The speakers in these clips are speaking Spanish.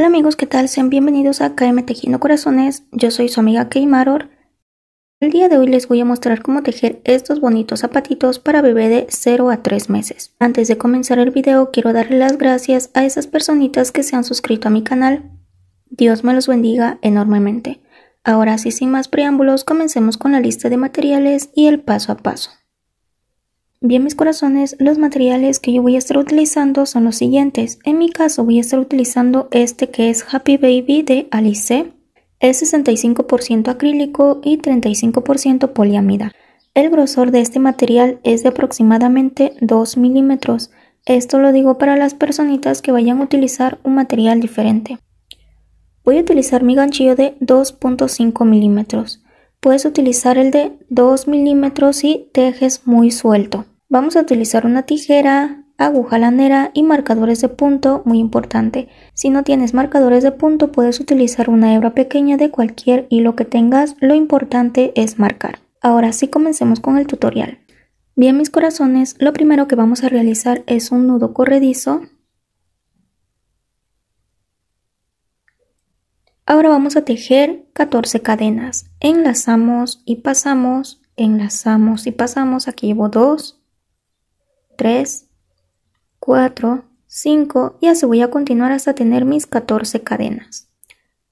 Hola amigos, ¿qué tal? Sean bienvenidos a KM Tejiendo Corazones. Yo soy su amiga Key Maror. El día de hoy les voy a mostrar cómo tejer estos bonitos zapatitos para bebé de 0 a 3 meses. Antes de comenzar el video quiero darle las gracias a esas personitas que se han suscrito a mi canal. Dios me los bendiga enormemente. Ahora sí, sin más preámbulos, comencemos con la lista de materiales y el paso a paso. Bien, mis corazones, los materiales que yo voy a estar utilizando son los siguientes. En mi caso voy a estar utilizando este que es Happy Baby de Alice. Es 65% acrílico y 35% poliamida. El grosor de este material es de aproximadamente 2 milímetros. Esto lo digo para las personitas que vayan a utilizar un material diferente. Voy a utilizar mi ganchillo de 2.5 milímetros. Puedes utilizar el de 2 milímetros si tejes muy suelto. Vamos a utilizar una tijera, aguja lanera y marcadores de punto, muy importante. Si no tienes marcadores de punto, puedes utilizar una hebra pequeña de cualquier hilo que tengas, lo importante es marcar. Ahora sí, comencemos con el tutorial. Bien, mis corazones, lo primero que vamos a realizar es un nudo corredizo. Ahora vamos a tejer 14 cadenas, enlazamos y pasamos, aquí llevo 2, 3, 4, 5 y así voy a continuar hasta tener mis 14 cadenas.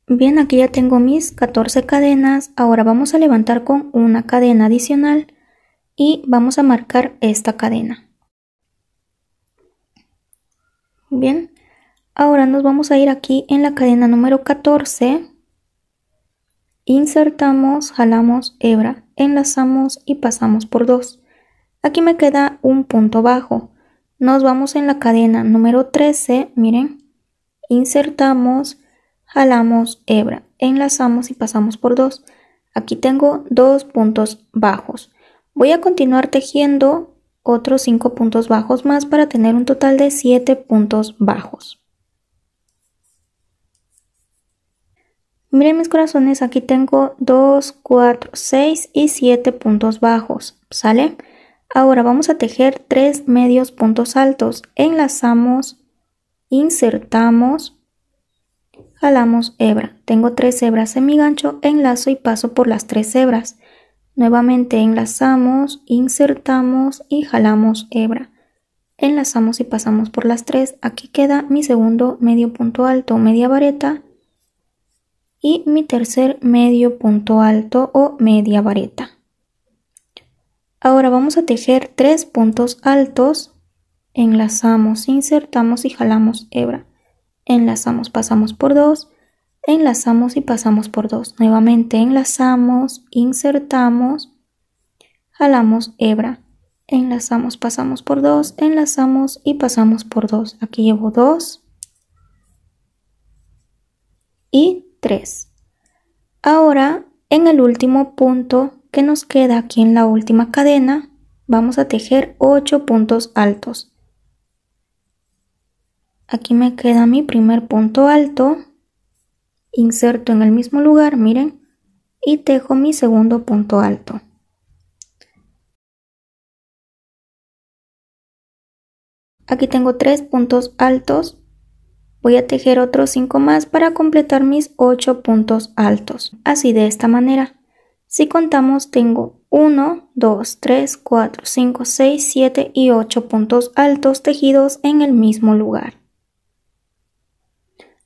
Bien, aquí ya tengo mis 14 cadenas, ahora vamos a levantar con una cadena adicional y vamos a marcar esta cadena. Bien. Ahora nos vamos a ir aquí en la cadena número 14, insertamos, jalamos hebra, enlazamos y pasamos por 2. Aquí me queda un punto bajo. Nos vamos en la cadena número 13, miren, insertamos, jalamos hebra, enlazamos y pasamos por 2. Aquí tengo 2 puntos bajos. Voy a continuar tejiendo otros 5 puntos bajos más para tener un total de 7 puntos bajos. Miren mis corazones, aquí tengo 2, 4, 6 y 7 puntos bajos, ¿sale? Ahora vamos a tejer 3 medios puntos altos, enlazamos, insertamos, jalamos hebra. Tengo 3 hebras en mi gancho, enlazo y paso por las 3 hebras. Nuevamente enlazamos, insertamos y jalamos hebra. Enlazamos y pasamos por las 3, aquí queda mi segundo medio punto alto, media vareta. Y mi tercer medio punto alto o media vareta. Ahora vamos a tejer 3 puntos altos, enlazamos, insertamos y jalamos hebra, enlazamos, pasamos por 2, enlazamos y pasamos por 2, nuevamente enlazamos, insertamos, jalamos hebra, enlazamos, pasamos por 2, enlazamos y pasamos por 2, aquí llevo 2 y 3. Ahora en el último punto que nos queda aquí en la última cadena vamos a tejer 8 puntos altos. Aquí me queda mi primer punto alto, inserto en el mismo lugar, miren, y tejo mi segundo punto alto. Aquí tengo 3 puntos altos. Voy a tejer otros 5 más para completar mis 8 puntos altos, así de esta manera. Si contamos tengo 1, 2, 3, 4, 5, 6, 7 y 8 puntos altos tejidos en el mismo lugar.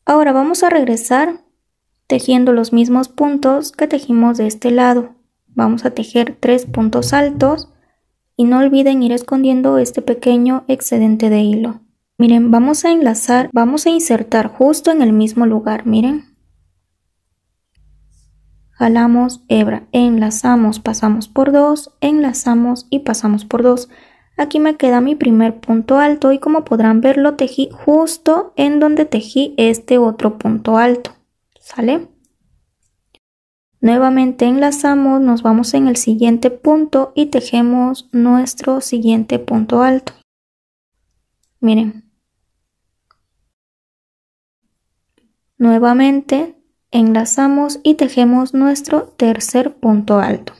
Ahora vamos a regresar tejiendo los mismos puntos que tejimos de este lado. Vamos a tejer 3 puntos altos y no olviden ir escondiendo este pequeño excedente de hilo. Miren, vamos a enlazar, vamos a insertar justo en el mismo lugar, miren. Jalamos hebra, enlazamos, pasamos por 2, enlazamos y pasamos por 2. Aquí me queda mi primer punto alto y como podrán ver lo tejí justo en donde tejí este otro punto alto, ¿sale? Nuevamente enlazamos, nos vamos en el siguiente punto y tejemos nuestro siguiente punto alto. Miren. Nuevamente enlazamos y tejemos nuestro tercer punto alto.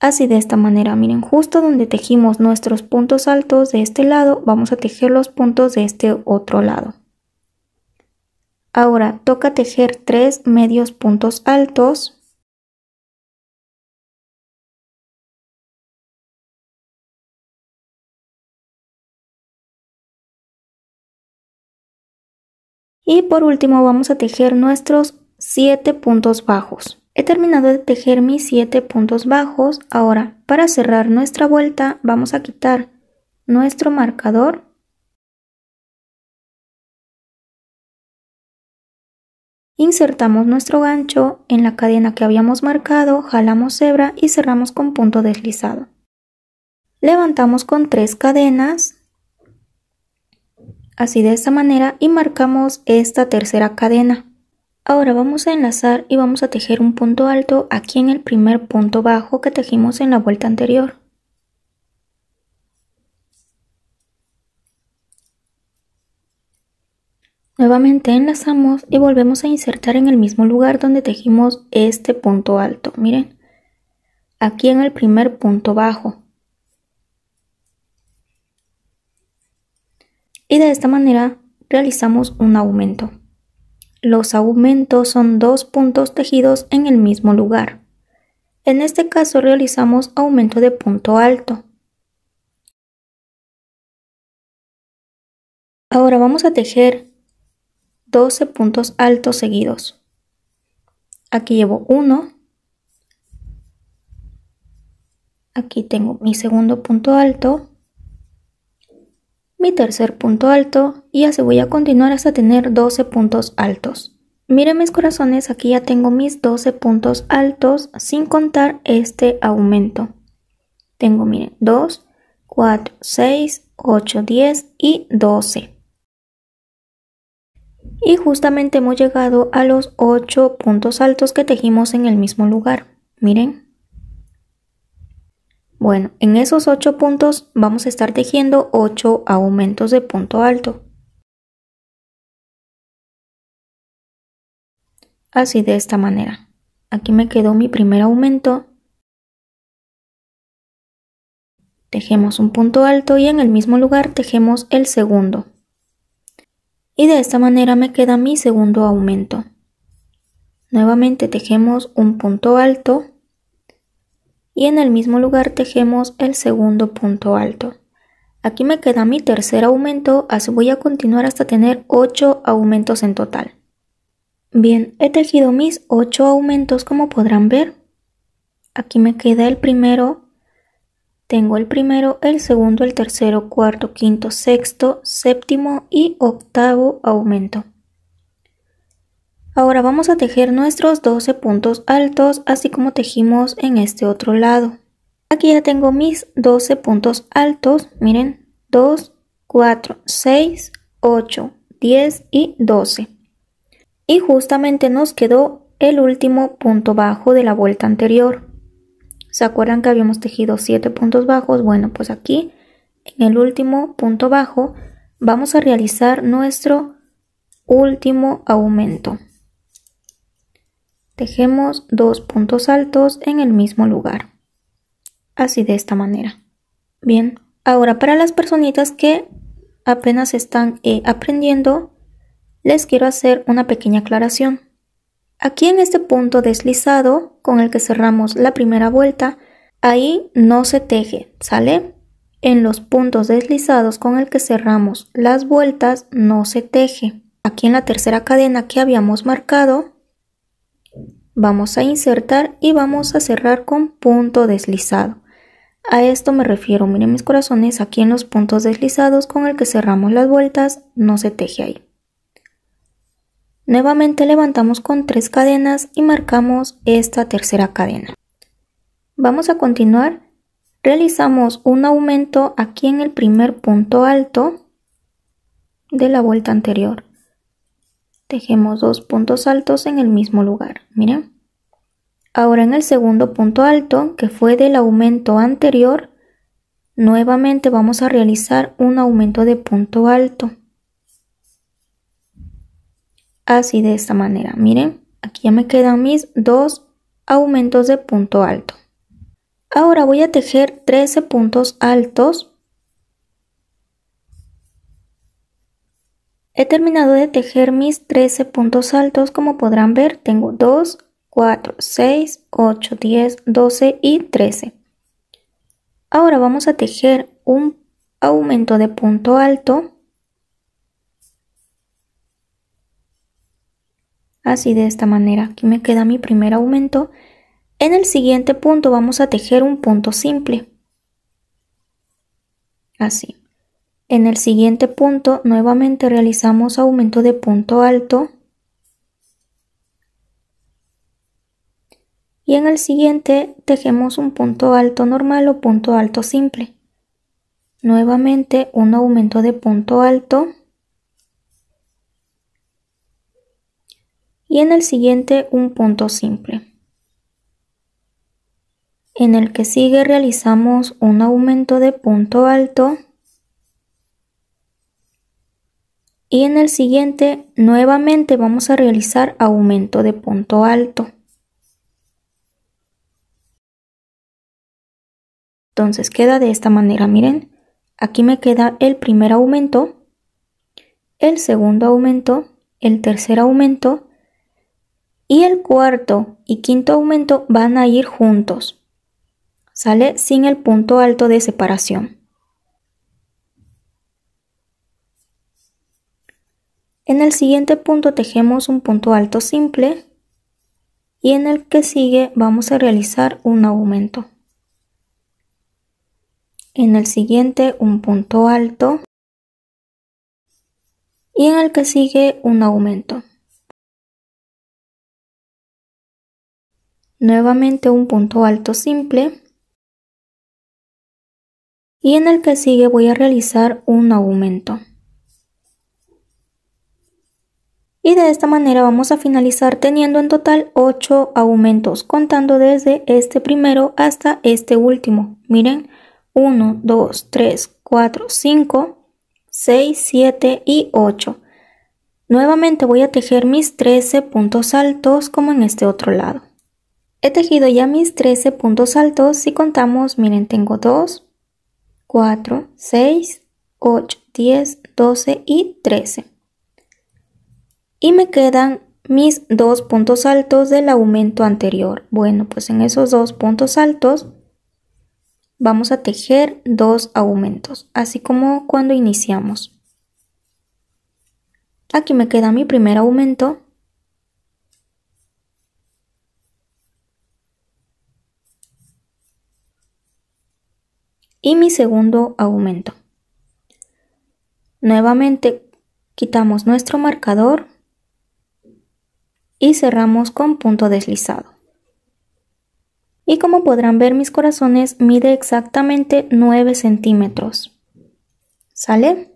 Así de esta manera, miren, justo donde tejimos nuestros puntos altos de este lado, vamos a tejer los puntos de este otro lado. Ahora toca tejer 3 medios puntos altos. Y por último vamos a tejer nuestros 7 puntos bajos. He terminado de tejer mis 7 puntos bajos. Ahora, para cerrar nuestra vuelta, vamos a quitar nuestro marcador. Insertamos nuestro gancho en la cadena que habíamos marcado, jalamos hebra y cerramos con punto deslizado. Levantamos con 3 cadenas. Así de esta manera y marcamos esta tercera cadena. Ahora vamos a enlazar y vamos a tejer un punto alto aquí en el primer punto bajo que tejimos en la vuelta anterior. Nuevamente enlazamos y volvemos a insertar en el mismo lugar donde tejimos este punto alto. Miren, aquí en el primer punto bajo. Y de esta manera realizamos un aumento. Los aumentos son 2 puntos tejidos en el mismo lugar. En este caso realizamos aumento de punto alto. Ahora vamos a tejer 12 puntos altos seguidos. Aquí llevo 1. Aquí tengo mi segundo punto alto. Mi tercer punto alto y así voy a continuar hasta tener 12 puntos altos. Miren mis corazones, aquí ya tengo mis 12 puntos altos sin contar este aumento. Tengo, miren, 2, 4, 6, 8, 10 y 12. Y justamente hemos llegado a los 8 puntos altos que tejimos en el mismo lugar. Miren. Bueno, en esos 8 puntos vamos a estar tejiendo 8 aumentos de punto alto. Así de esta manera. Aquí me quedó mi primer aumento. Tejemos un punto alto y en el mismo lugar tejemos el segundo. Y de esta manera me queda mi segundo aumento. Nuevamente tejemos un punto alto. Y en el mismo lugar tejemos el segundo punto alto. Aquí me queda mi tercer aumento, así voy a continuar hasta tener 8 aumentos en total. Bien, he tejido mis 8 aumentos como podrán ver. Aquí me queda el primero. Tengo el primero, el segundo, el tercero, cuarto, quinto, sexto, séptimo y octavo aumento. Ahora vamos a tejer nuestros 12 puntos altos, así como tejimos en este otro lado. Aquí ya tengo mis 12 puntos altos, miren, 2, 4, 6, 8, 10 y 12. Y justamente nos quedó el último punto bajo de la vuelta anterior. ¿Se acuerdan que habíamos tejido 7 puntos bajos? Bueno, pues aquí, en el último punto bajo, vamos a realizar nuestro último aumento. Tejemos 2 puntos altos en el mismo lugar, así de esta manera. Bien, ahora para las personitas que apenas están aprendiendo, les quiero hacer una pequeña aclaración. Aquí en este punto deslizado con el que cerramos la primera vuelta, ahí no se teje, ¿sale? En los puntos deslizados con el que cerramos las vueltas no se teje. Aquí en la tercera cadena que habíamos marcado, vamos a insertar y vamos a cerrar con punto deslizado. A esto me refiero, miren mis corazones, aquí en los puntos deslizados con el que cerramos las vueltas no se teje ahí. Nuevamente levantamos con 3 cadenas y marcamos esta tercera cadena. Vamos a continuar, realizamos un aumento aquí en el primer punto alto de la vuelta anterior. Tejemos 2 puntos altos en el mismo lugar, miren. Ahora en el segundo punto alto, que fue del aumento anterior, nuevamente vamos a realizar un aumento de punto alto. Así de esta manera, miren, aquí ya me quedan mis 2 aumentos de punto alto. Ahora voy a tejer 13 puntos altos. He terminado de tejer mis 13 puntos altos. Como podrán ver, tengo 2, 4, 6, 8, 10, 12 y 13. Ahora vamos a tejer un aumento de punto alto, así de esta manera. Aquí me queda mi primer aumento. En el siguiente punto vamos a tejer un punto simple, así. En el siguiente punto nuevamente realizamos aumento de punto alto, y en el siguiente tejemos un punto alto normal o punto alto simple. Nuevamente un aumento de punto alto, y en el siguiente un punto simple. En el que sigue realizamos un aumento de punto alto, y en el siguiente nuevamente vamos a realizar aumento de punto alto. Entonces queda de esta manera, miren, aquí me queda el primer aumento, el segundo aumento, el tercer aumento, y el cuarto y quinto aumento van a ir juntos, sale, sin el punto alto de separación. En el siguiente punto tejemos un punto alto simple, y en el que sigue vamos a realizar un aumento. En el siguiente un punto alto, y en el que sigue un aumento. Nuevamente un punto alto simple, y en el que sigue voy a realizar un aumento. Y de esta manera vamos a finalizar teniendo en total 8 aumentos, contando desde este primero hasta este último. Miren, 1, 2, 3, 4, 5, 6, 7 y 8. Nuevamente voy a tejer mis 13 puntos altos como en este otro lado. He tejido ya mis 13 puntos altos. Si contamos, miren, tengo 2, 4, 6, 8, 10, 12 y 13. Y me quedan mis 2 puntos altos del aumento anterior. Bueno, pues en esos 2 puntos altos vamos a tejer 2 aumentos, así como cuando iniciamos. Aquí me queda mi primer aumento. Y mi segundo aumento. Nuevamente quitamos nuestro marcador y cerramos con punto deslizado. Y como podrán ver, mis corazones mide exactamente 9 centímetros. ¿Sale?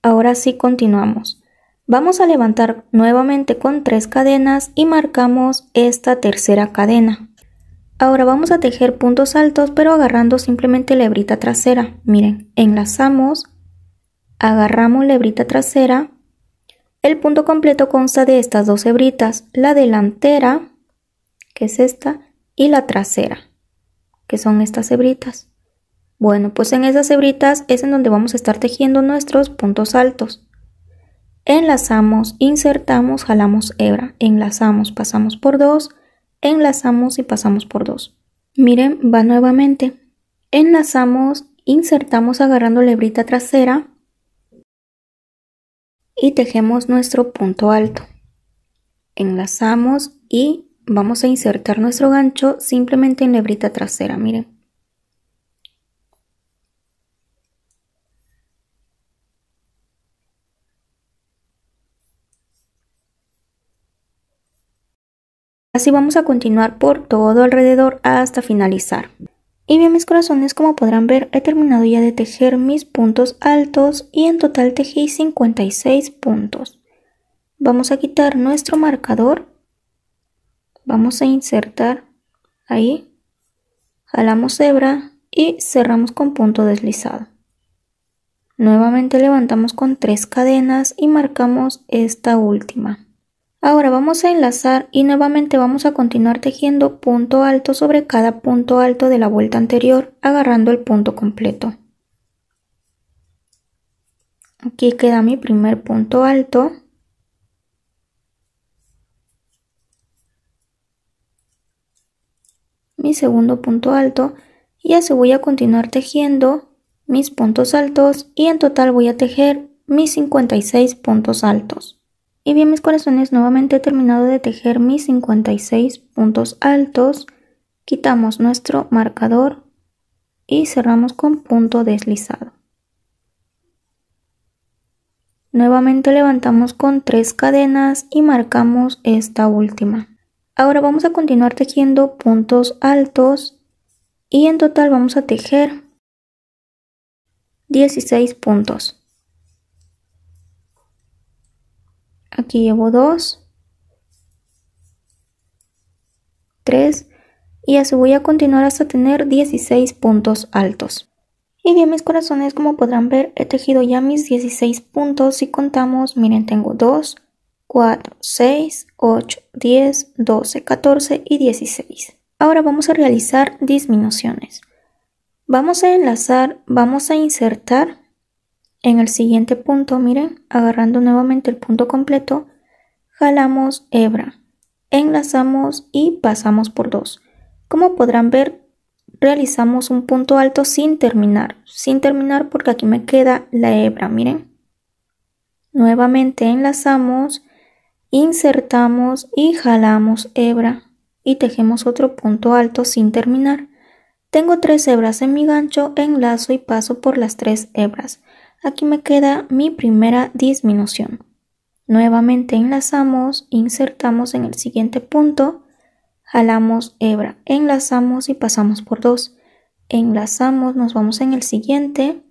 Ahora sí continuamos. Vamos a levantar nuevamente con 3 cadenas y marcamos esta tercera cadena. Ahora vamos a tejer puntos altos, pero agarrando simplemente la hebrita trasera. Miren, enlazamos, agarramos la hebrita trasera. El punto completo consta de estas 2 hebritas, la delantera, que es esta, y la trasera, que son estas hebritas. Bueno, pues en esas hebritas es en donde vamos a estar tejiendo nuestros puntos altos. Enlazamos, insertamos, jalamos hebra, enlazamos, pasamos por 2, enlazamos y pasamos por 2. Miren, va nuevamente. Enlazamos, insertamos agarrando la hebrita trasera, y tejemos nuestro punto alto. Enlazamos y vamos a insertar nuestro gancho simplemente en la hebrita trasera, miren. Así vamos a continuar por todo alrededor hasta finalizar. Y bien, mis corazones, como podrán ver, he terminado ya de tejer mis puntos altos y en total tejí 56 puntos. Vamos a quitar nuestro marcador, vamos a insertar ahí, jalamos hebra y cerramos con punto deslizado. Nuevamente levantamos con 3 cadenas y marcamos esta última. Ahora vamos a enlazar y nuevamente vamos a continuar tejiendo punto alto sobre cada punto alto de la vuelta anterior, agarrando el punto completo. Aquí queda mi primer punto alto. Mi segundo punto alto. Y así voy a continuar tejiendo mis puntos altos. Y en total voy a tejer mis 56 puntos altos. Y bien, mis corazones, nuevamente he terminado de tejer mis 56 puntos altos. Quitamos nuestro marcador y cerramos con punto deslizado. Nuevamente levantamos con 3 cadenas y marcamos esta última. Ahora vamos a continuar tejiendo puntos altos y en total vamos a tejer 16 puntos. Aquí llevo 2, 3 y así voy a continuar hasta tener 16 puntos altos. Y bien, mis corazones, como podrán ver, he tejido ya mis 16 puntos. Si contamos, miren, tengo 2, 4, 6, 8, 10, 12, 14 y 16. Ahora vamos a realizar disminuciones. Vamos a enlazar, vamos a insertar en el siguiente punto, miren, agarrando nuevamente el punto completo, jalamos hebra, enlazamos y pasamos por 2. Como podrán ver, realizamos un punto alto sin terminar porque aquí me queda la hebra, miren. Nuevamente enlazamos, insertamos y jalamos hebra y tejemos otro punto alto sin terminar. Tengo 3 hebras en mi gancho, enlazo y paso por las 3 hebras. Aquí me queda mi primera disminución. Nuevamente enlazamos, insertamos en el siguiente punto, jalamos hebra, enlazamos y pasamos por 2. Enlazamos, nos vamos en el siguiente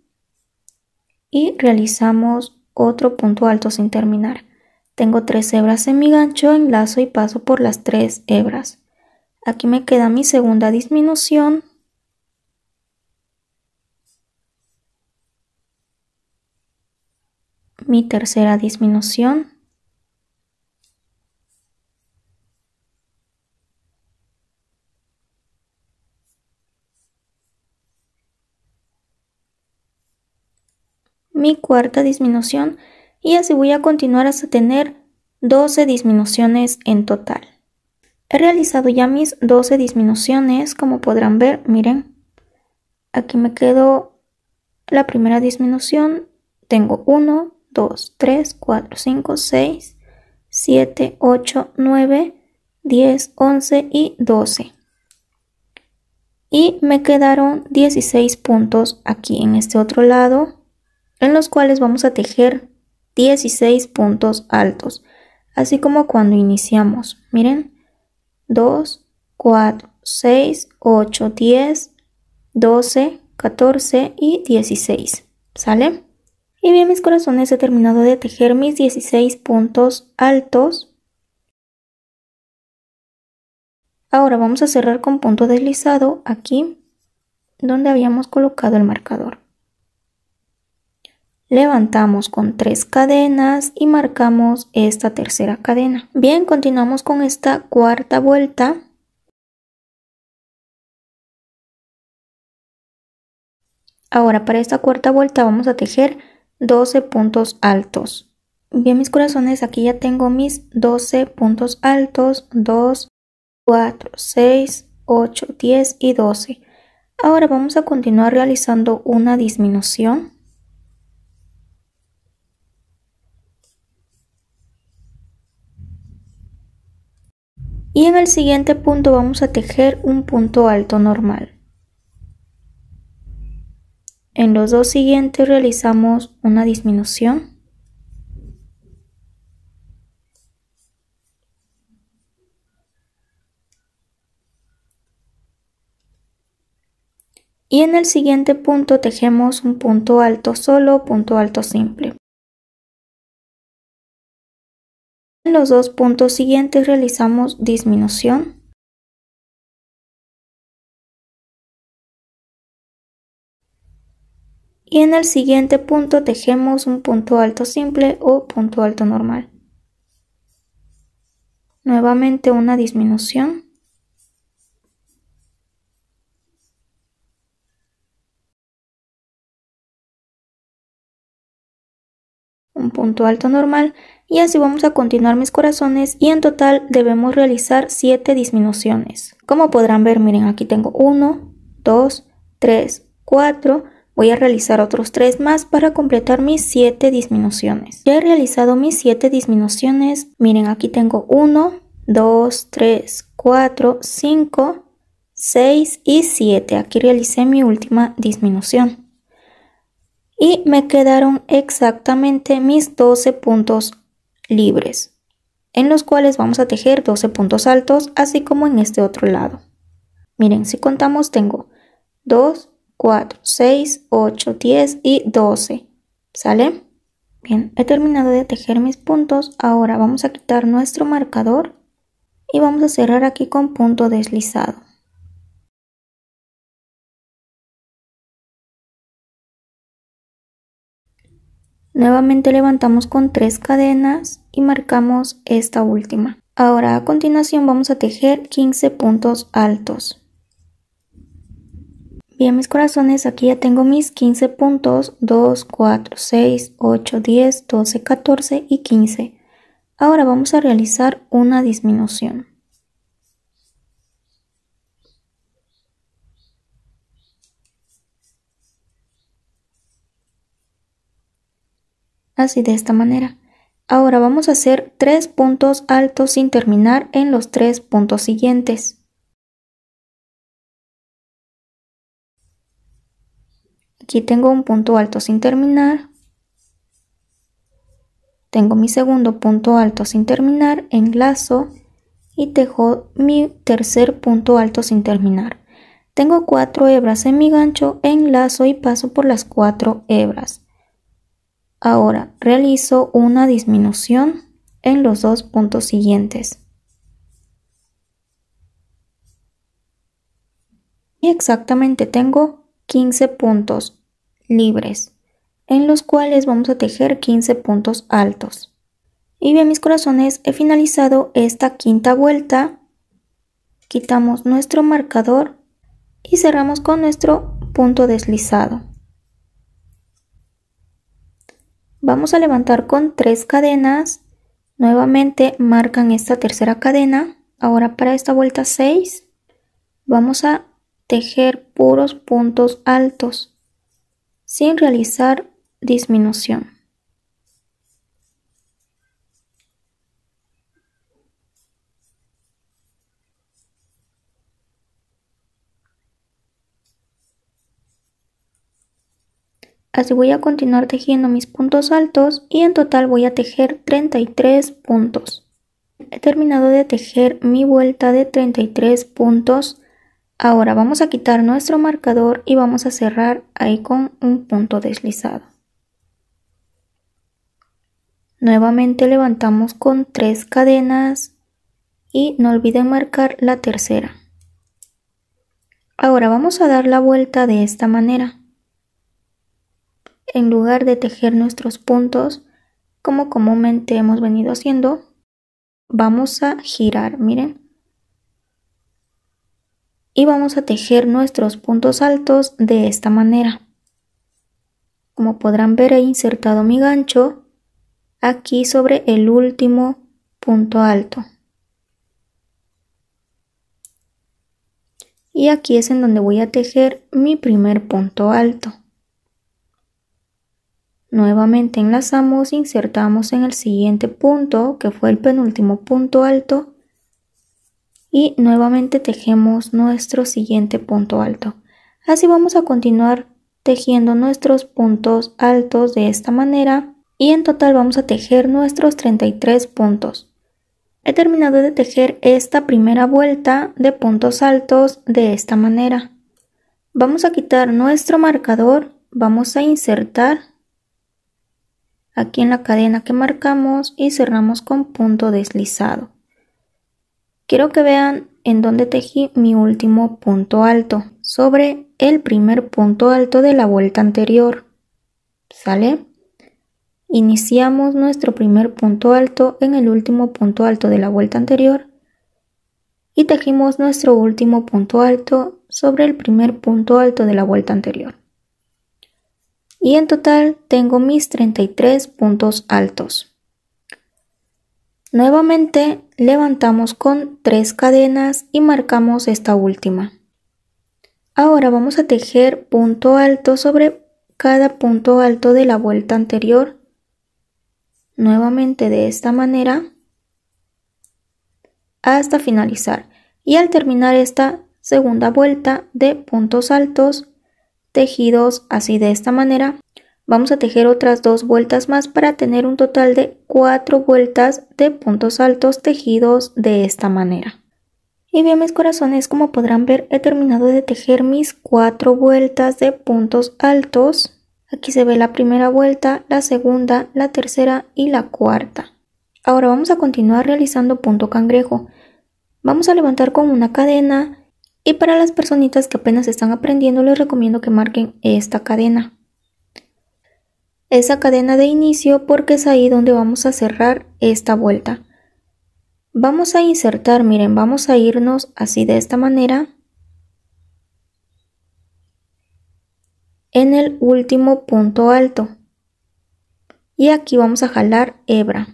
y realizamos otro punto alto sin terminar. Tengo 3 hebras en mi gancho, enlazo y paso por las 3 hebras. Aquí me queda mi segunda disminución. Mi tercera disminución. Mi cuarta disminución. Y así voy a continuar hasta tener 12 disminuciones en total. He realizado ya mis 12 disminuciones, como podrán ver, miren. Aquí me quedó la primera disminución. Tengo 1, 2, 3, 4, 5, 6, 7, 8, 9, 10, 11 y 12. Y me quedaron 16 puntos aquí en este otro lado, en los cuales vamos a tejer 16 puntos altos. Así como cuando iniciamos, miren, 2, 4, 6, 8, 10, 12, 14 y 16, ¿sale? Y bien, mis corazones, he terminado de tejer mis 16 puntos altos. Ahora vamos a cerrar con punto deslizado aquí donde habíamos colocado el marcador. Levantamos con 3 cadenas y marcamos esta tercera cadena. Bien, continuamos con esta cuarta vuelta. Ahora para esta cuarta vuelta vamos a tejer 12 puntos altos. Bien, mis corazones, aquí ya tengo mis 12 puntos altos, 2, 4, 6, 8, 10 y 12. Ahora vamos a continuar realizando una disminución. Y en el siguiente punto vamos a tejer un punto alto normal. En los 2 siguientes realizamos una disminución. Y en el siguiente punto tejemos un punto alto solo, punto alto simple. En los 2 puntos siguientes realizamos disminución. Y en el siguiente punto tejemos un punto alto simple o punto alto normal. Nuevamente una disminución. un punto alto normal, y así vamos a continuar mis corazones, y en total debemos realizar 7 disminuciones. Como podrán ver, miren, aquí tengo 1, 2, 3, 4, voy a realizar otros 3 más para completar mis 7 disminuciones. Ya he realizado mis 7 disminuciones, miren, aquí tengo 1, 2, 3, 4, 5, 6 y 7, aquí realicé mi última disminución. Y me quedaron exactamente mis 12 puntos libres, en los cuales vamos a tejer 12 puntos altos, así como en este otro lado. Miren, si contamos tengo 2, 4, 6, 8, 10 y 12, ¿sale? Bien, he terminado de tejer mis puntos, ahora vamos a quitar nuestro marcador y vamos a cerrar aquí con punto deslizado. Nuevamente levantamos con 3 cadenas y marcamos esta última. Ahora a continuación vamos a tejer 15 puntos altos. Bien, mis corazones, aquí ya tengo mis 15 puntos, 2, 4, 6, 8, 10, 12, 14 y 15. Ahora vamos a realizar una disminución. Así, de esta manera. Ahora vamos a hacer 3 puntos altos sin terminar en los 3 puntos siguientes. Aquí tengo un punto alto sin terminar. Tengo mi segundo punto alto sin terminar, enlazo y tejo mi tercer punto alto sin terminar. Tengo 4 hebras en mi gancho, enlazo y paso por las 4 hebras. Ahora realizo una disminución en los 2 puntos siguientes. Y exactamente tengo 15 puntos libres, en los cuales vamos a tejer 15 puntos altos. Y bien, mis corazones, he finalizado esta quinta vuelta. Quitamos nuestro marcador y cerramos con nuestro punto deslizado. Vamos a levantar con 3 cadenas, nuevamente marcan esta tercera cadena. Ahora para esta vuelta 6 vamos a tejer puros puntos altos sin realizar disminución. Así voy a continuar tejiendo mis puntos altos y en total voy a tejer 33 puntos. He terminado de tejer mi vuelta de 33 puntos. Ahora vamos a quitar nuestro marcador y vamos a cerrar ahí con un punto deslizado. Nuevamente levantamos con 3 cadenas y no olviden marcar la tercera. Ahora vamos a dar la vuelta de esta manera. En lugar de tejer nuestros puntos, como comúnmente hemos venido haciendo, vamos a girar, miren. Y vamos a tejer nuestros puntos altos de esta manera. Como podrán ver, he insertado mi gancho aquí sobre el último punto alto. Y aquí es en donde voy a tejer mi primer punto alto. Nuevamente enlazamos, insertamos en el siguiente punto, que fue el penúltimo punto alto, y nuevamente tejemos nuestro siguiente punto alto. Así vamos a continuar tejiendo nuestros puntos altos de esta manera, y en total vamos a tejer nuestros 33 puntos. He terminado de tejer esta primera vuelta de puntos altos de esta manera. Vamos a quitar nuestro marcador, vamos a insertar aquí en la cadena que marcamos y cerramos con punto deslizado. Quiero que vean en dónde tejí mi último punto alto, sobre el primer punto alto de la vuelta anterior, ¿sale? Iniciamos nuestro primer punto alto en el último punto alto de la vuelta anterior y tejimos nuestro último punto alto sobre el primer punto alto de la vuelta anterior. y en total tengo mis 33 puntos altos. Nuevamente levantamos con 3 cadenas y marcamos esta última. Ahora vamos a tejer punto alto sobre cada punto alto de la vuelta anterior, nuevamente de esta manera, hasta finalizar. Y al terminar esta segunda vuelta de puntos altos tejidos así de esta manera, vamos a tejer otras 2 vueltas más para tener un total de 4 vueltas de puntos altos tejidos de esta manera. Y bien, mis corazones, como podrán ver, he terminado de tejer mis 4 vueltas de puntos altos. Aquí se ve la primera vuelta, la segunda, la tercera y la cuarta. Ahora vamos a continuar realizando punto cangrejo. Vamos a levantar con una cadena, y para las personitas que apenas están aprendiendo les recomiendo que marquen esta cadena. Esa cadena de inicio, porque es ahí donde vamos a cerrar esta vuelta. Vamos a insertar, miren, vamos a irnos así de esta manera en el último punto alto y aquí vamos a jalar hebra.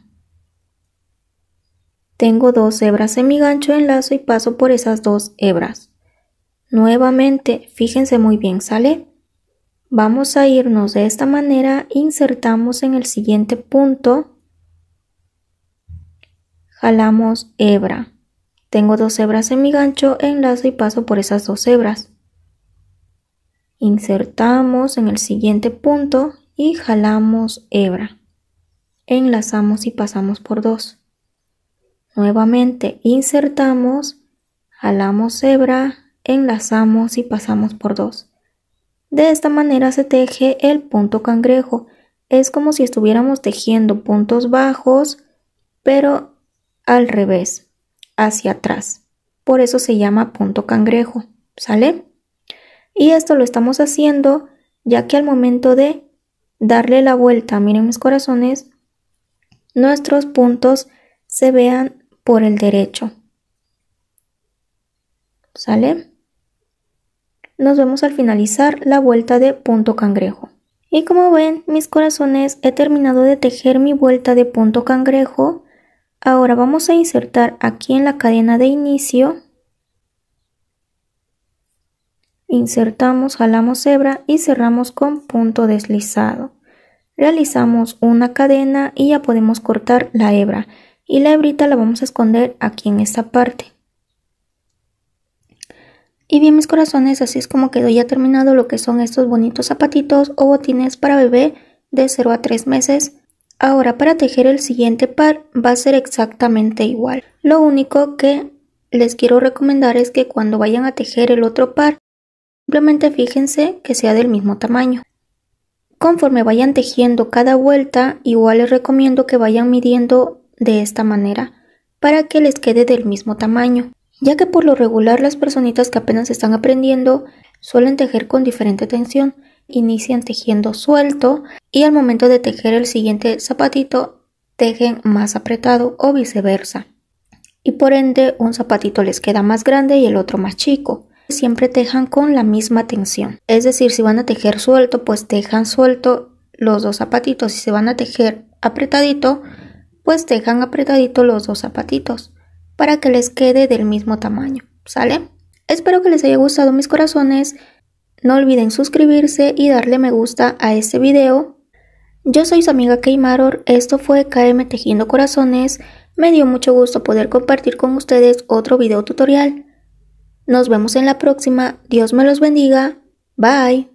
Tengo 2 hebras en mi gancho, enlazo y paso por esas 2 hebras. Nuevamente, fíjense muy bien, ¿sale? Vamos a irnos de esta manera, insertamos en el siguiente punto, jalamos hebra, tengo 2 hebras en mi gancho, enlazo y paso por esas 2 hebras, insertamos en el siguiente punto y jalamos hebra, enlazamos y pasamos por 2, nuevamente insertamos, jalamos hebra, enlazamos y pasamos por 2. De esta manera se teje el punto cangrejo. Es como si estuviéramos tejiendo puntos bajos, pero al revés, hacia atrás, por eso se llama punto cangrejo, ¿sale? Y esto lo estamos haciendo ya que al momento de darle la vuelta, miren mis corazones, nuestros puntos se vean por el derecho, ¿sale? Nos vemos al finalizar la vuelta de punto cangrejo. Y como ven, mis corazones, he terminado de tejer mi vuelta de punto cangrejo. Ahora vamos a insertar aquí en la cadena de inicio, insertamos, jalamos hebra y cerramos con punto deslizado. Realizamos una cadena y ya podemos cortar la hebra, y la hebrita la vamos a esconder aquí en esta parte. Y bien, mis corazones, así es como quedó ya terminado lo que son estos bonitos zapatitos o botines para bebé de 0 a 3 meses. Ahora para tejer el siguiente par va a ser exactamente igual. Lo único que les quiero recomendar es que cuando vayan a tejer el otro par, simplemente fíjense que sea del mismo tamaño. Conforme vayan tejiendo cada vuelta, igual les recomiendo que vayan midiendo de esta manera para que les quede del mismo tamaño, ya que por lo regular las personitas que apenas están aprendiendo suelen tejer con diferente tensión. Inician tejiendo suelto y al momento de tejer el siguiente zapatito tejen más apretado o viceversa, y por ende un zapatito les queda más grande y el otro más chico. Siempre tejan con la misma tensión, es decir, si van a tejer suelto pues tejan suelto los 2 zapatitos, si se van a tejer apretadito pues tejan apretadito los 2 zapatitos para que les quede del mismo tamaño, ¿sale? Espero que les haya gustado, mis corazones. No olviden suscribirse y darle me gusta a este video. Yo soy su amiga Key Maror, esto fue KM Tejiendo Corazones. Me dio mucho gusto poder compartir con ustedes otro video tutorial. Nos vemos en la próxima, Dios me los bendiga, bye.